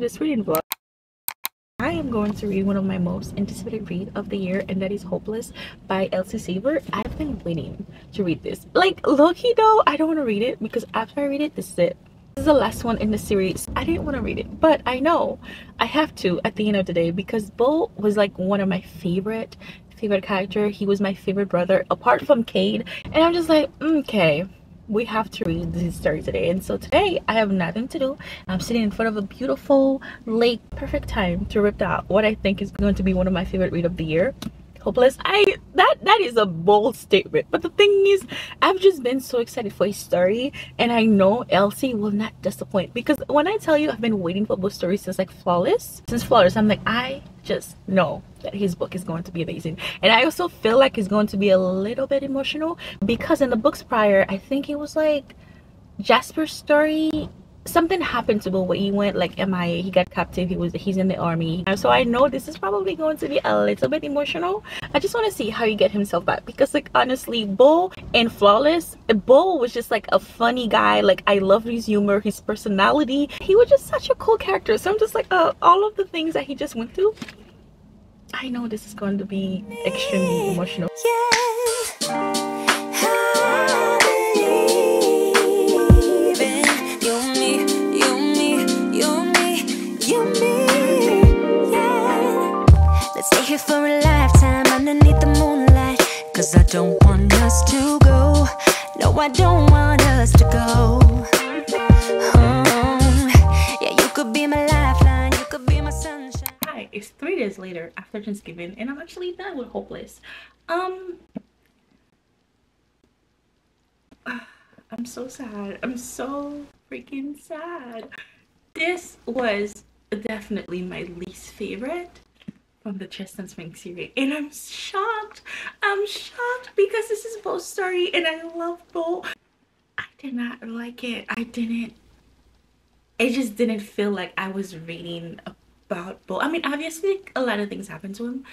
to this reading vlog. I am going to read one of my most anticipated read of the year, and that is Hopeless by Elsie Silver. I've been waiting to read this. Like, low-key though, I don't want to read it because after I read it, this is it. This is the last one in the series. I didn't want to read it, but I know I have to at the end of the day because Bo was like one of my favorite character. He was my favorite brother apart from Cade, and I'm just like, okay, we have to read this story today. And so today I have nothing to do. I'm sitting in front of a beautiful lake. Perfect time to rip out what I think is going to be one of my favorite read of the year, Hopeless. That is a bold statement, but the thing is, I've just been so excited for a story, and I know Elsie will not disappoint, because when I tell you I've been waiting for both stories since like Flawless, I'm like, I just know that his book is going to be amazing. And I also feel like it's going to be a little bit emotional, because in the books prior, I think it was like Jasper's story, something happened to Bo where he went like MIA, he got captive, he's in the army. And so I know this is probably going to be a little bit emotional. I just want to see how he get himself back, because like honestly, Bo and Flawless, Bo was just like a funny guy. Like, I love his humor, his personality. He was just such a cool character. So I'm just like, all of the things that he just went through, I know this is going to be extremely emotional. For a lifetime underneath the moonlight, cause I don't want us to go. No, I don't want us to go home. Yeah, you could be my lifeline, you could be my sunshine. Hi, it's 3 days later after Thanksgiving, and I'm actually done with Hopeless. I'm so sad. I'm so freaking sad. This was definitely my least favorite from the Chestnut Springs series, and I'm shocked because this is Bo's story and I love Bo. I did not like it. It just didn't feel like I was reading about Bo. I mean, obviously a lot of things happened to him,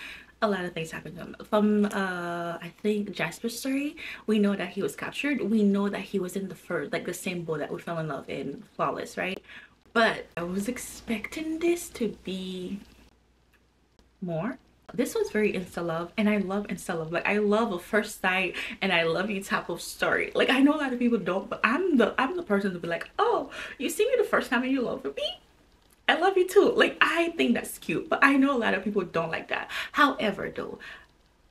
from I think Jasper's story. We know that he was captured, we know that he was in the first, like the same Bo that we fell in love in Flawless, right? But I was expecting this to be more. This was very insta love, and I love insta love. Like, I love a first sight and I love you type of story. Like, I know a lot of people don't, but I'm the person to be like, oh, you see me the first time and you love me, I love you too. Like, I think that's cute, but I know a lot of people don't like that. However though,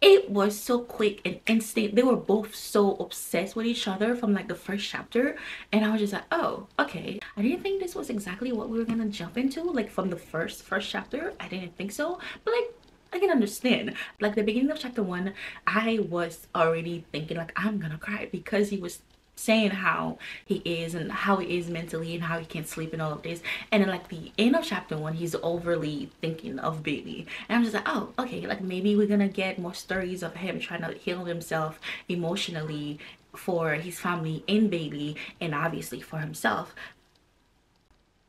it was so quick and instant. They were both so obsessed with each other from like the first chapter, and I was just like, oh, okay. I didn't think this was exactly what we were gonna jump into, like from the first chapter. I didn't think so, but like I can understand. Like the beginning of chapter one, I was already thinking like I'm gonna cry, because he was saying how he is and how he is mentally and how he can't sleep and all of this, and then like the end of chapter one, he's overly thinking of baby, and I'm just like, oh, okay, like maybe we're gonna get more stories of him trying to heal himself emotionally for his family and baby, and obviously for himself.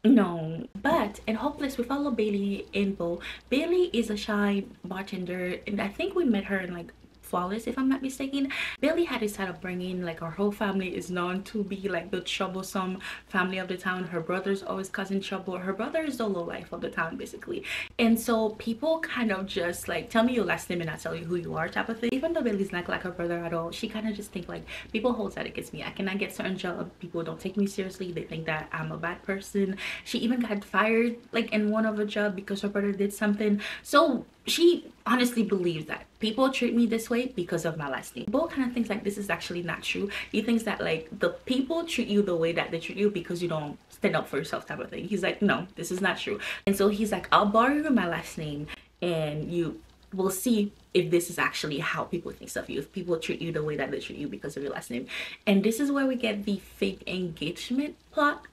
No, but in Hopeless we follow Bailey and Bo. Bailey is a shy bartender, and I think we met her in like Flawless, if I'm not mistaken. Bailey had this side of bringing, like, her whole family is known to be like the troublesome family of the town. Her brother's always causing trouble. Her brother is the low life of the town basically, and so people kind of just like, tell me your last name and I'll tell you who you are type of thing. Even though Bailey's not like her brother at all, she kind of just think like, people hold that against me, I cannot get certain job, people don't take me seriously, they think that I'm a bad person. She even got fired like in one of her job because her brother did something. So she honestly believes that people treat me this way because of my last name. Bo kind of thinks like this is actually not true. He thinks that like the people treat you the way that they treat you because you don't stand up for yourself type of thing. He's like, no, this is not true. And so he's like, I'll borrow my last name and you will see if this is actually how people think of you, if people treat you the way that they treat you because of your last name. And this is where we get the fake engagement plot.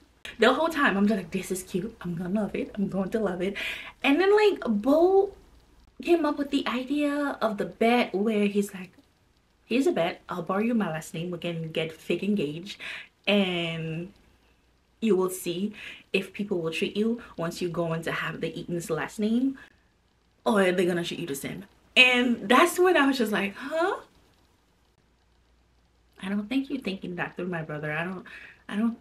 The whole time I'm just like, this is cute, I'm gonna love it, I'm going to love it. And then like Bo came up with the idea of the bet where he's like, here's a bet, I'll borrow you my last name, we can get fake engaged and you will see if people will treat you once you go on to have the Eaton's last name, or they're gonna treat you the same. And that's when I was just like, huh, I don't think you're thinking that through, my brother. I don't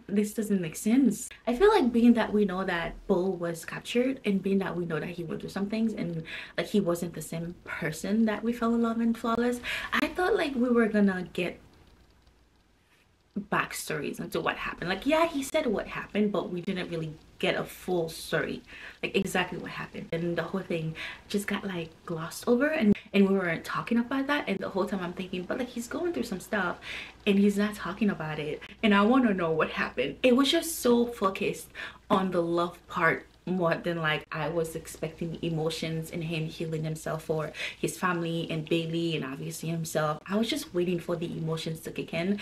this doesn't make sense. I feel like being that we know that Bo was captured and being that we know that he would do some things and like he wasn't the same person that we fell in love in Flawless, I thought like we were gonna get backstories into what happened. Like, yeah, he said what happened, but we didn't really get a full story, like exactly what happened. And the whole thing just got like glossed over, and we weren't talking about that. And the whole time I'm thinking, but like he's going through some stuff and he's not talking about it, and I want to know what happened. It was just so focused on the love part more than like I was expecting emotions and him healing himself for his family and baby and obviously himself. I was just waiting for the emotions to kick in.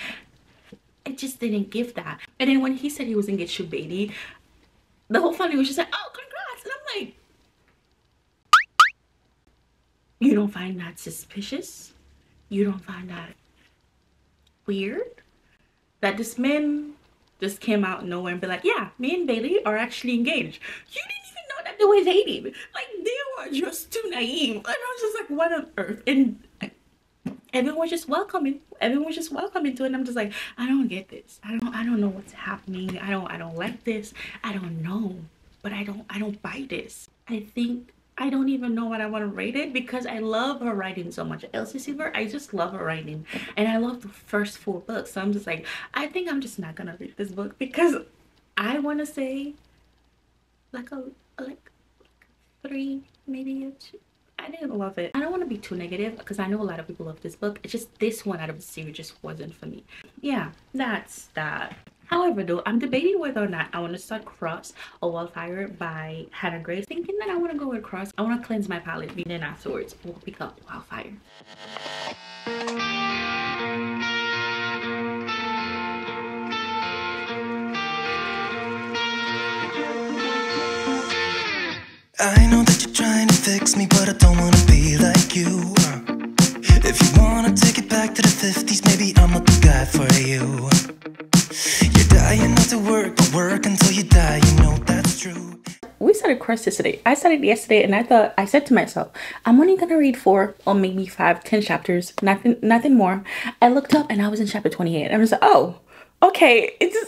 It just didn't give that. And then when he said he was engaged to Bailey, the whole family was just like, oh, congrats. And I'm like, you don't find that suspicious? You don't find that weird? That this man just came out of nowhere and be like, yeah, me and Bailey are actually engaged. You didn't even know that they were dating. Like, they were just too naive. And I was just like, what on earth? And everyone's just welcoming to it, and I'm just like, I don't get this. I don't know what's happening. I don't like this. I don't know, but I don't buy this. I think I don't even know what I want to rate it, because I love her writing so much. Elsie Silver, I just love her writing, and I love the first 4 books. So I'm just like, I think I'm just not gonna read this book, because I want to say like a 3, maybe a 2. I didn't love it. I don't want to be too negative, because I know a lot of people love this book. It's just this one out of the series just wasn't for me. Yeah, that's that. However, though, I'm debating whether or not I want to start Crossed or Wildfire by Hannah Grace. Thinking that I want to go with Crossed. I want to cleanse my palette, and then afterwards we'll pick up Wildfire. I know that you're trying to fix me, but I don't want to be like you. If you want to take it back to the 50s, maybe I'm not the guy for you. You're dying not to work, but work until you die, you know that's true. We started Crossed yesterday. I started yesterday, and I said to myself, I'm only gonna read 4 or maybe 5, 10 chapters, nothing more. I looked up and I was in chapter 28, and I was like, oh, okay, it's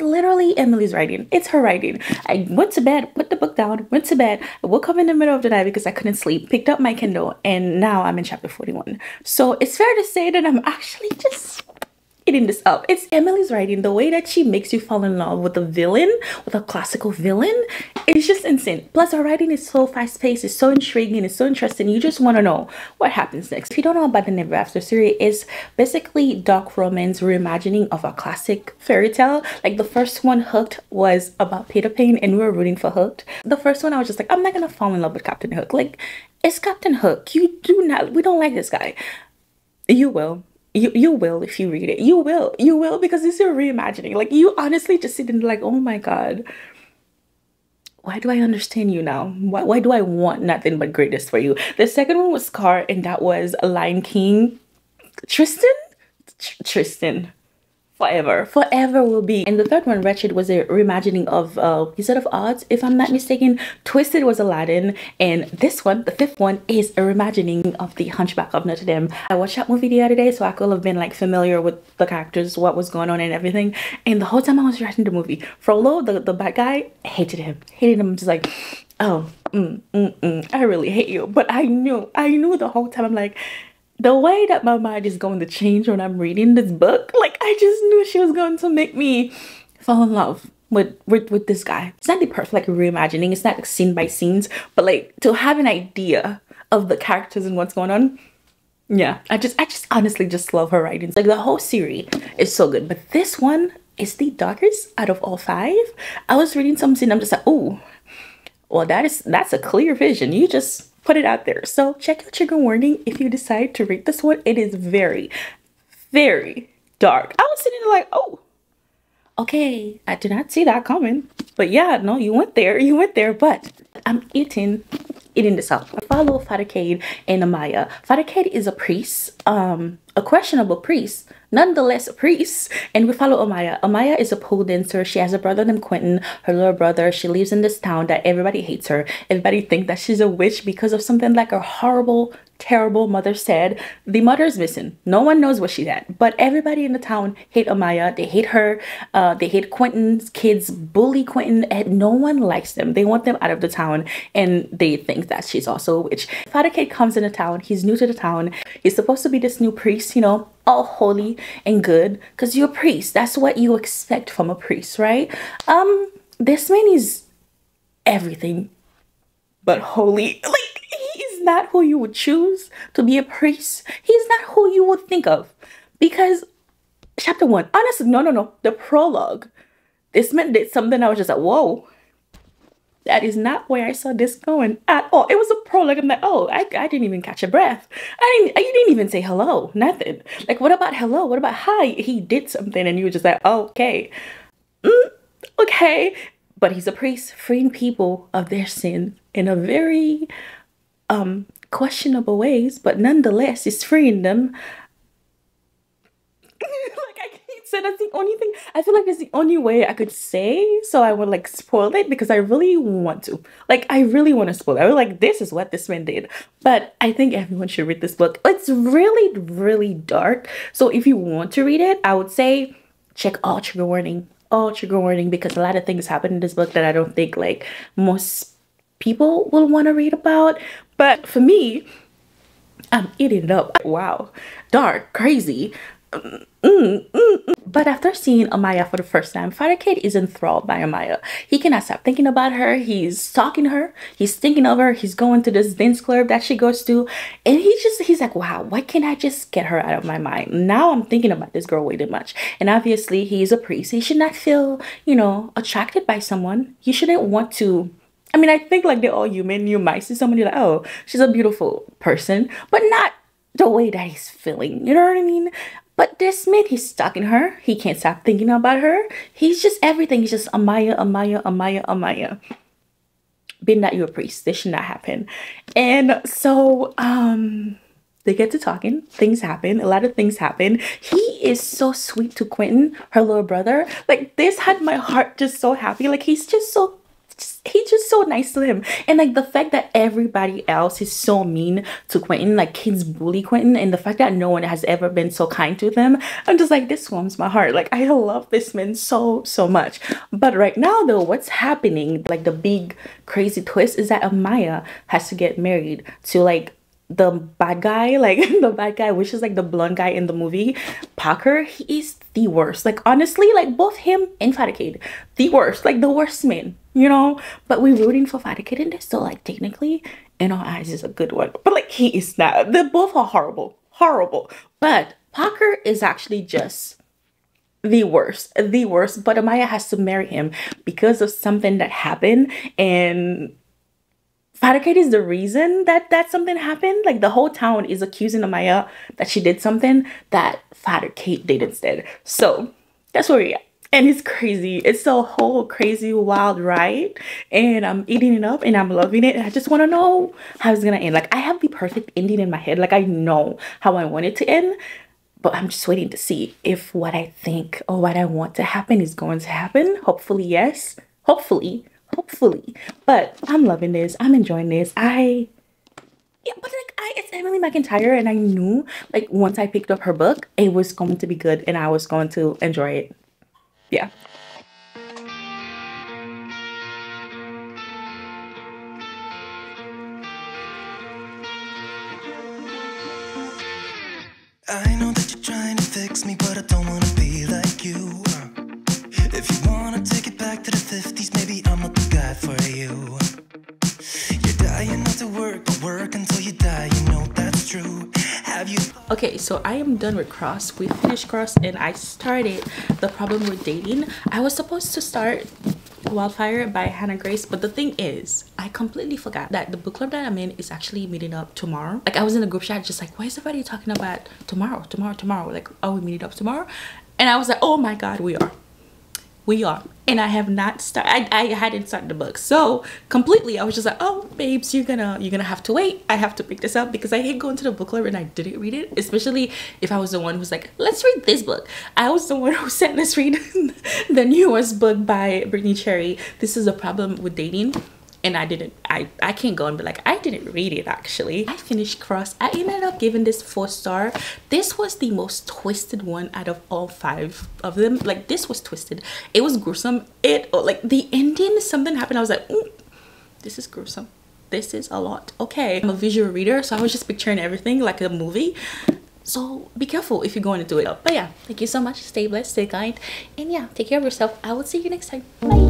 literally Emily's writing. It's her writing. I went to bed, put the book down, went to bed. I woke up in the middle of the night because I couldn't sleep, picked up my Kindle, and now I'm in chapter 41. So it's fair to say that I'm actually just eating this up. It's Emily's writing. The way that she makes you fall in love with a villain, with a classical villain, it's just insane. Plus, her writing is so fast-paced, it's so intriguing, it's so interesting. You just want to know what happens next. If you don't know about the Never After series, it's basically dark romance reimagining of a classic fairy tale. Like, the first one, Hooked, was about Peter Pan, and we were rooting for Hooked. The first one, I was just like, I'm not gonna fall in love with Captain Hook. Like, it's Captain Hook. We don't like this guy. You will. You will if you read it. You will because it's your reimagining. Like, you honestly just sit and like, oh my god, why do I understand you now? Why do I want nothing but greatness for you? The second one was Scar, and that was Lion King. Tristan forever will be. And the third one, Wretched, was a reimagining of Wizard of Oz, if I'm not mistaken. Twisted was Aladdin, and this one, the 5th one, is a reimagining of The Hunchback of Notre Dame. I watched that movie the other day, so I could have been like familiar with the characters, what was going on and everything. And the whole time I was watching the movie, Frollo, the bad guy, hated him. Just like, oh, I really hate you. But I knew the whole time. I'm like, the way that my mind is going to change when I'm reading this book, like, I just knew she was going to make me fall in love with this guy. It's not the perfect like reimagining, it's not like scene by scenes, but like to have an idea of the characters and what's going on. Yeah, I just honestly just love her writing. Like, the whole series is so good, but this one is the darkest out of all 5. I was reading something, I'm just like, oh, well, that's a clear vision. You just put it out there. So check your trigger warning if you decide to read this one. It is very, very dark. I was sitting there like, oh, okay, I did not see that coming. But yeah, no, you went there, but I'm eating this up. I follow Farrakhan and Amaya. Farrakhan is a priest, a questionable priest, nonetheless a priest, and we follow Amaya. Amaya is a pole dancer. She has a brother named Quentin, her little brother. She lives in this town that everybody hates her. Everybody thinks that she's a witch because of something like a horrible terrible mother said, the mother's missing. No one knows where she's at. But everybody in the town hate Amaya. They hate her. They hate Quentin's kids, bully Quentin, and no one likes them. They want them out of the town, and they think that she's also a witch. Father Kate comes in the town. He's new to the town. He's supposed to be this new priest, you know, all holy and good, because you're a priest. That's what you expect from a priest, right? This man is everything but holy. Like, he's not who you would choose to be a priest. He's not who you would think of, because chapter one, honestly, no, the prologue, this man did something I was just like, whoa, that is not where I saw this going at all. It was a prologue. I'm like, oh, I didn't even catch a breath. You didn't even say hello, nothing. Like, what about hello? What about hi? He did something and you were just like, okay, okay. But he's a priest freeing people of their sin in a very questionable ways, but nonetheless, he's freeing them. Like, I can't say, that's the only thing. I feel like that's the only way I could say, so I would like spoil it, because I really want to. Like, I really want to spoil it. I was like, this is what this man did. But I think everyone should read this book. It's really, really dark. So if you want to read it, I would say check all trigger warning. All trigger warning, because a lot of things happen in this book that I don't think like most people will want to read about. But for me, I'm eating it up. Wow, dark, crazy. But after seeing Amaya for the first time, Father Kate is enthralled by Amaya. He cannot stop thinking about her. He's stalking her. He's thinking of her. He's going to this dance club that she goes to. And he's like, wow, why can't I just get her out of my mind? Now I'm thinking about this girl way too much. And obviously he's a priest. He should not feel, you know, attracted by someone. You shouldn't want to. I mean, I think like they're all human. You might see someone, you're like, oh, she's a beautiful person, but not the way that he's feeling. You know what I mean? But this man, he's stalking her. He can't stop thinking about her. He's just everything. He's just Amaya, Amaya, Amaya, Amaya. Being that you're a priest, this should not happen. And so they get to talking. Things happen. A lot of things happen. He is so sweet to Quentin, her little brother. Like, this had my heart just so happy. Like, he's just so nice to him. And like the fact that everybody else is so mean to Quentin, like kids bully Quentin, and the fact that no one has ever been so kind to them, I'm just like, this warms my heart. Like, I love this man so much. But right now though, what's happening, like the big crazy twist, is that Amaya has to get married to like the bad guy, which is like the blonde guy in the movie, Parker. He is the worst. Like, honestly, like both him and Father Kate, the worst, like the worst man, you know. But we're rooting for Father Kate in this, so like technically in our eyes is a good one, but like he is not. They both are horrible. But Parker is actually just the worst. But Amaya has to marry him because of something that happened, and Father Kate is the reason that something happened. Like, the whole town is accusing Amaya that she did something that Father Kate did instead. So that's where we are. And it's crazy. It's a whole crazy wild ride, and I'm eating it up and I'm loving it, and I just want to know how it's gonna end. Like, I have the perfect ending in my head. Like, I know how I want it to end, but I'm just waiting to see if what I think or what I want to happen is going to happen. Hopefully yes, hopefully. But I'm loving this. I'm enjoying this. It's Emily McIntyre, and I knew like once I picked up her book, it was going to be good and I was going to enjoy it. Yeah. I know that you're trying to fix me, but I don't want to be like you. If you want to take it back to the 50s, maybe I'm not the guy for you. You're dying not to work, but work until you die, you know that's true. Have you... Okay, so I am done with Crossed. We finished Crossed, and I started The Problem with Dating. I was supposed to start Wildfire by Hannah Grace, but the thing is, I completely forgot that the book club that I'm in is actually meeting up tomorrow. Like, I was in a group chat just like, why is everybody talking about tomorrow? Like, oh, we meeting up tomorrow? And I was like, oh my god, we are. And I have not started. I hadn't started the book, so completely I was just like, oh babes, you're gonna have to wait. I have to pick this up, because I hate going to the book club and I didn't read it, especially if I was the one who's like, let's read this book. I was the one who said let's read the newest book by Brittany Cherry. This is The Problem with Dating, And I can't go and be like, I didn't read it actually. I finished Crossed. I ended up giving this 4 star. This was the most twisted one out of all 5 of them. Like, this was twisted. It was gruesome. It, like, the ending, something happened. I was like, this is gruesome. This is a lot. Okay, I'm a visual reader, so I was just picturing everything like a movie. So be careful if you're going to do it. But yeah, thank you so much. Stay blessed, stay kind. And yeah, take care of yourself. I will see you next time. Bye.